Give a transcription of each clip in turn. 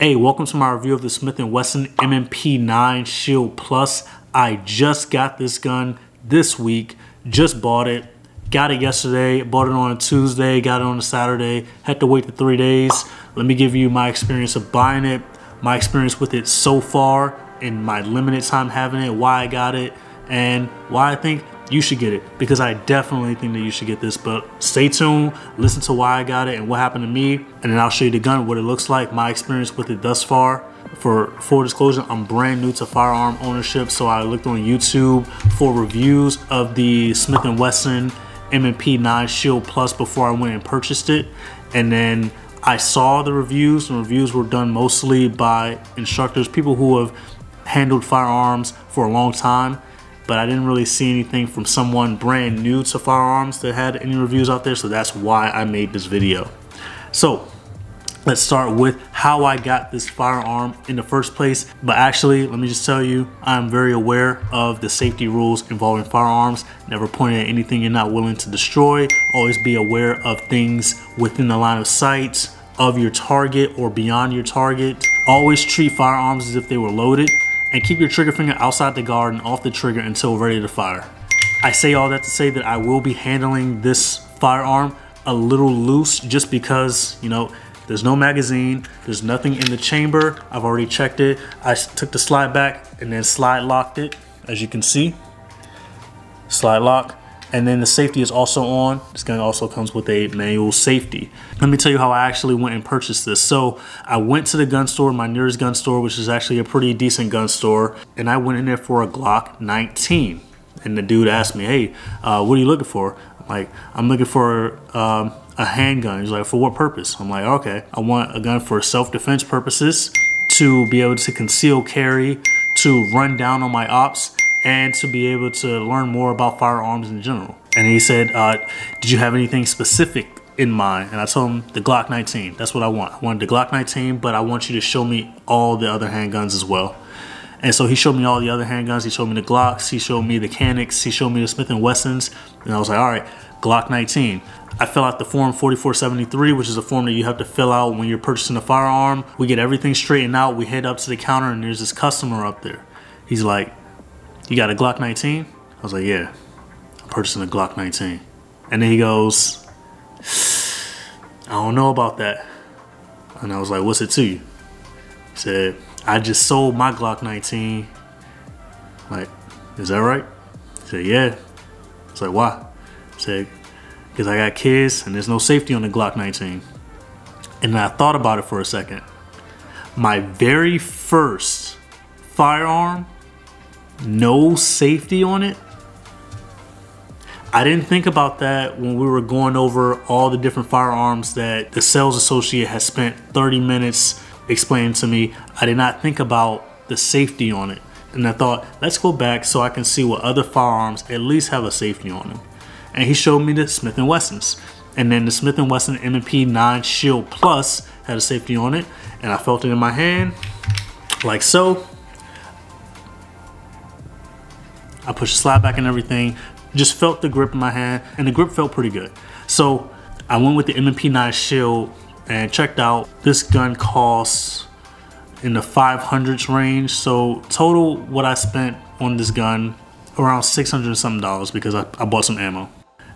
Hey, welcome to my review of the Smith & Wesson M&P 9 Shield Plus. I just got this gun this week, just bought it, got it yesterday, bought it on a Tuesday, got it on a Saturday, had to wait the 3 days. Let me give you my experience of buying it, my experience with it so far, and my limited time having it, why I got it, and why I think you should get it, because I definitely think that you should get this. But stay tuned, listen to why I got it and what happened to me, and then I'll show you the gun, what it looks like, my experience with it thus far. For full disclosure, I'm brand new to firearm ownership, so I looked on YouTube for reviews of the Smith & Wesson M&P 9 Shield Plus before I went and purchased it, and then I saw the reviews, and reviews were done mostly by instructors, people who have handled firearms for a long time. But I didn't really see anything from someone brand new to firearms that had any reviews out there, so that's why I made this video. So let's start with how I got this firearm in the first place. But actually, let me just tell you, I'm very aware of the safety rules involving firearms. Never point at anything you're not willing to destroy. Always be aware of things within the line of sight of your target or beyond your target. Always treat firearms as if they were loaded, and keep your trigger finger outside the guard and off the trigger until ready to fire. I say all that to say that I will be handling this firearm a little loose, just because, you know, there's no magazine, there's nothing in the chamber. I've already checked it. I took the slide back and then slide locked it, as you can see, slide lock. And then the safety is also on. This gun also comes with a manual safety. Let me tell you how I actually went and purchased this. So I went to the gun store, my nearest gun store, which is actually a pretty decent gun store. And I went in there for a Glock 19. And the dude asked me, hey, what are you looking for? I'm like, I'm looking for a handgun. He's like, for what purpose? I'm like, okay, I want a gun for self-defense purposes, to be able to conceal carry, to run down on my ops, and to be able to learn more about firearms in general. And he said, did you have anything specific in mind? And I told him the Glock 19. That's what I want. I wanted the Glock 19, but I want you to show me all the other handguns as well. And so he showed me all the other handguns. He showed me the Glocks, he showed me the Caniks, he showed me the Smith & Wessons. And I was like, all right, Glock 19. I fill out the form 4473, which is a form that you have to fill out when you're purchasing a firearm. We get everything straightened out. We head up to the counter, and there's this customer up there. He's like, you got a Glock 19? I was like, yeah, I'm purchasing a Glock 19. And then he goes, I don't know about that. And I was like, what's it to you? He said, I just sold my Glock 19. I'm like, is that right? He said, yeah. I was like, why? He said, because I got kids and there's no safety on the Glock 19. And then I thought about it for a second. My very first firearm, no safety on it. I didn't think about that when we were going over all the different firearms that the sales associate has spent 30 minutes explaining to me. I did not think about the safety on it. And I thought, let's go back so I can see what other firearms at least have a safety on them. And he showed me the Smith & Wessons. And then the Smith & Wesson M&P 9 Shield Plus had a safety on it. And I felt it in my hand, like so. I pushed the slide back and everything, just felt the grip in my hand, and the grip felt pretty good. So I went with the M&P 9 Shield and checked out. This gun costs in the 500s range. So total what I spent on this gun, around $600 and something, because I bought some ammo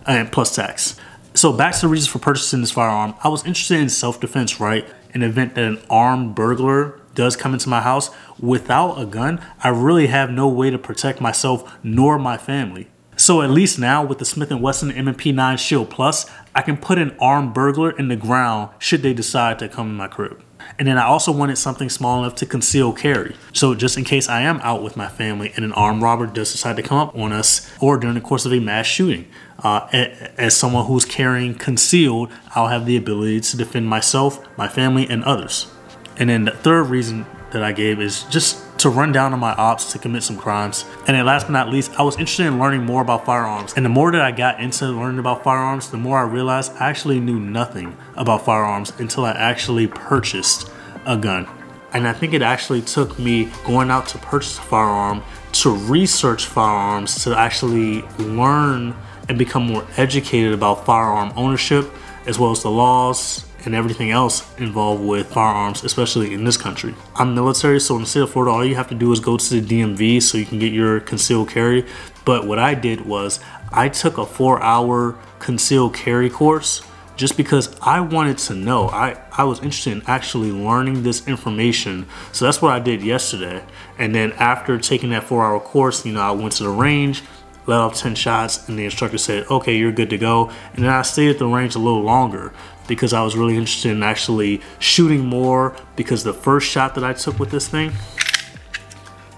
and plus tax. So back to the reasons for purchasing this firearm. I was interested in self-defense, right? An event that an armed burglar does come into my house. Without a gun, I really have no way to protect myself nor my family. So at least now with the Smith & Wesson M&P 9 Shield Plus, I can put an armed burglar in the ground should they decide to come in my crib. And then I also wanted something small enough to conceal carry. So just in case I am out with my family and an armed robber does decide to come up on us, or during the course of a mass shooting, as someone who's carrying concealed, I'll have the ability to defend myself, my family, and others. And then the third reason that I gave is just to run down on my ops, to commit some crimes. And then last but not least, I was interested in learning more about firearms. And the more that I got into learning about firearms, the more I realized I actually knew nothing about firearms until I actually purchased a gun. And I think it actually took me going out to purchase a firearm, to research firearms, to actually learn and become more educated about firearm ownership, as well as the laws and everything else involved with firearms, especially in this country. I'm military, so in the state of Florida, all you have to do is go to the DMV so you can get your concealed carry. But what I did was I took a 4-hour concealed carry course just because I wanted to know. I was interested in actually learning this information. So that's what I did yesterday. And then after taking that 4-hour course, I went to the range, let off 10 shots, and the instructor said, okay, you're good to go. And then I stayed at the range a little longer because I was really interested in actually shooting more, because the first shot that I took with this thing,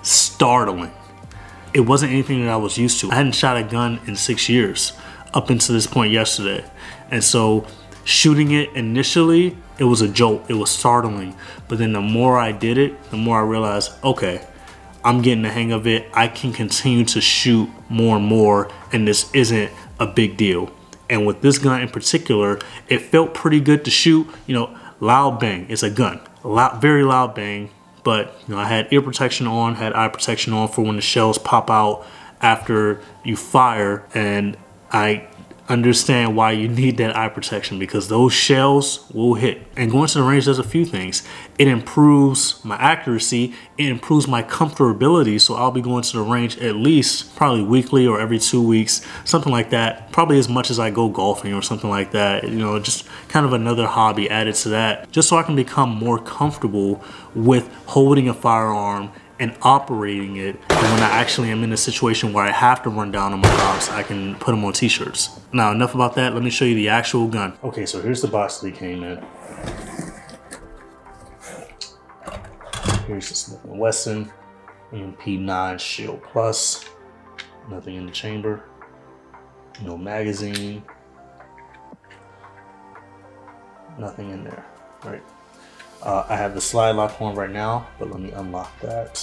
startling. It wasn't anything that I was used to. I hadn't shot a gun in 6 years up until this point yesterday. And so shooting it initially, it was a jolt, it was startling. But then the more I did it, the more I realized, okay, I'm getting the hang of it. I can continue to shoot more and more, and this isn't a big deal. And with this gun in particular, it felt pretty good to shoot, loud bang. It's a gun, a loud, very loud bang. But I had ear protection on, had eye protection on for when the shells pop out after you fire. And I understand why you need that eye protection, because those shells will hit. And going to the range does a few things. It improves my accuracy, it improves my comfortability, so I'll be going to the range at least probably weekly or every 2 weeks, something like that, probably as much as I go golfing or something like that. Just kind of another hobby added to that, just so I can become more comfortable with holding a firearm and operating it. And when I actually am in a situation where I have to run down on my ops, I can put them on t-shirts. Now, enough about that. Let me show you the actual gun. Okay, so here's the box that he came in. Here's the Smith & Wesson M&P 9 Shield Plus. Nothing in the chamber. No magazine. Nothing in there, right? I have the slide lock on right now, but let me unlock that.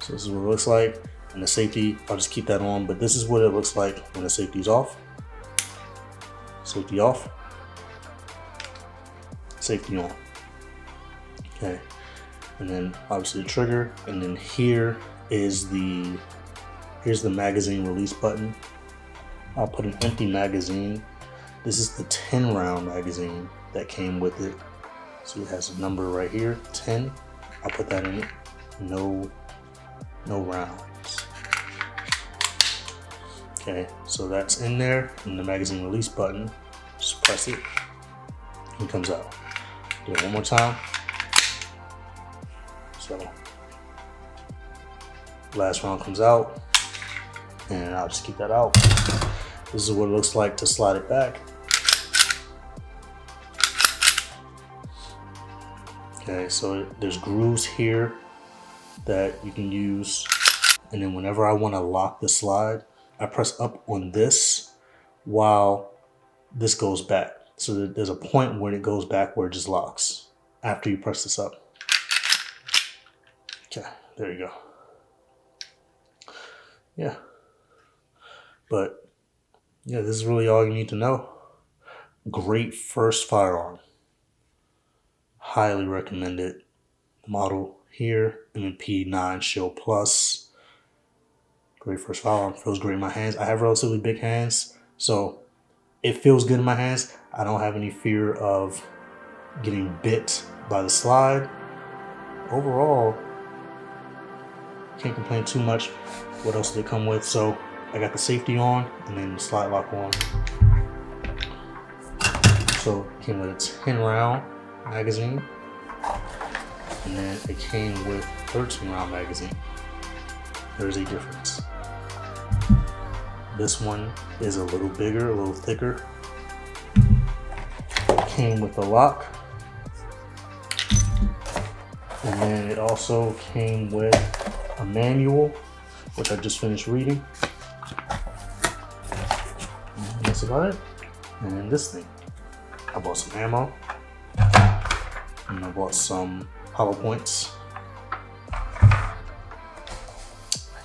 So this is what it looks like. And the safety, I'll just keep that on, but this is what it looks like when the safety's off. Safety off. Safety on. Okay. And then obviously the trigger. And then here is the, here's the magazine release button. I'll put an empty magazine. This is the 10-round magazine that came with it. So it has a number right here, 10. I'll put that in it. No rounds. Okay, so that's in there, and the magazine release button. Just press it, and it comes out. Do it one more time. So, last round comes out, and I'll just keep that out. This is what it looks like to slide it back. Okay, so there's grooves here that you can use. And then whenever I want to lock the slide, I press up on this while this goes back. So there's a point when it goes back where it just locks after you press this up. Okay, there you go. Yeah. But yeah, this is really all you need to know. Great first firearm. Highly recommend it. The model here, M&P 9 Shield Plus. Great first firearm, feels great in my hands. I have relatively big hands, so it feels good in my hands. I don't have any fear of getting bit by the slide. Overall, can't complain too much. What else did it come with? So I got the safety on, and then the slide lock on. So it came with a 10-round. Magazine, and then it came with 13-round magazine. There's a difference. This one is a little bigger, a little thicker. It came with a lock, and then it also came with a manual, which I just finished reading. And that's about it. And then this thing, I bought some ammo. And I bought some hollow points.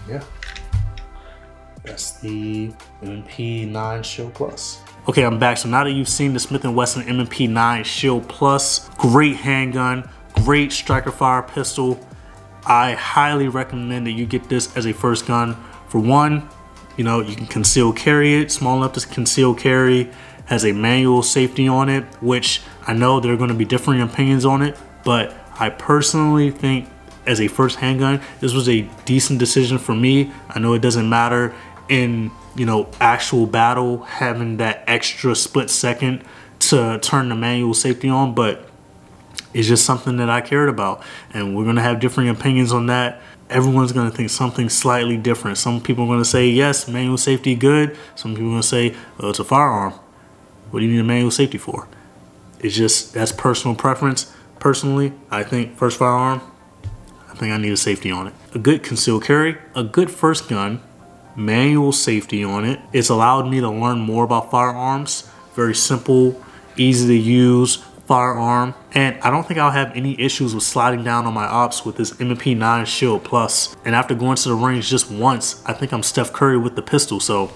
Yeah, that's the M&P 9 Shield Plus. Okay, I'm back. So now that you've seen the Smith & Wesson M&P 9 Shield Plus, great handgun, great striker fire pistol. I highly recommend that you get this as a first gun. For one, You know, you can conceal carry it, small enough to conceal carry, has a manual safety on it, which I know there are going to be differing opinions on it, but I personally think as a first handgun, this was a decent decision for me. I know it doesn't matter in, you know, actual battle, having that extra split second to turn the manual safety on, but it's just something that I cared about. And we're gonna have differing opinions on that. Everyone's gonna think something slightly different. Some people are gonna say, yes, manual safety good. Some people are gonna say, oh, it's a firearm. What do you need a manual safety for? It's just, that's personal preference. Personally, I think first firearm, I think I need a safety on it. A good concealed carry, a good first gun, manual safety on it. It's allowed me to learn more about firearms. Very simple, easy to use firearm. And I don't think I'll have any issues with sliding down on my ops with this M&P 9 Shield Plus. And after going to the range just once, I think I'm Steph Curry with the pistol. So,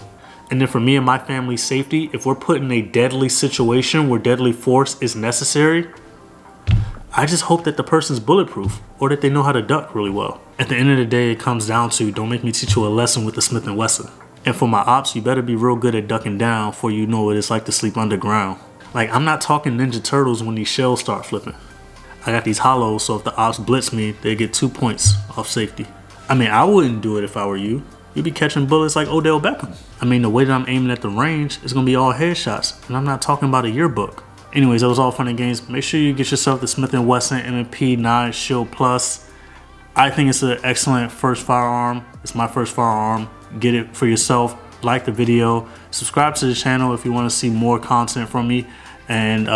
and then for me and my family's safety, if we're put in a deadly situation where deadly force is necessary, I just hope that the person's bulletproof or that they know how to duck really well. At the end of the day, it comes down to don't make me teach you a lesson with the Smith & Wesson. And for my ops, you better be real good at ducking down for you know what it's like to sleep underground. Like, I'm not talking Ninja Turtles when these shells start flipping. I got these hollows, so if the ops blitz me, they get 2 points off safety. I mean, I wouldn't do it if I were you. You'd be catching bullets like Odell Beckham. I mean, the way that I'm aiming at the range is gonna be all headshots, and I'm not talking about a yearbook. Anyways, that was all fun and games. Make sure you get yourself the Smith & Wesson M&P 9 Shield Plus. I think it's an excellent first firearm. It's my first firearm. Get it for yourself. Like the video. Subscribe to the channel if you want to see more content from me. And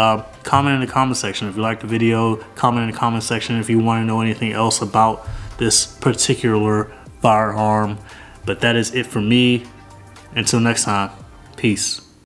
comment in the comment section if you like the video. Comment in the comment section if you want to know anything else about this particular firearm. But that is it for me. Until next time. Peace.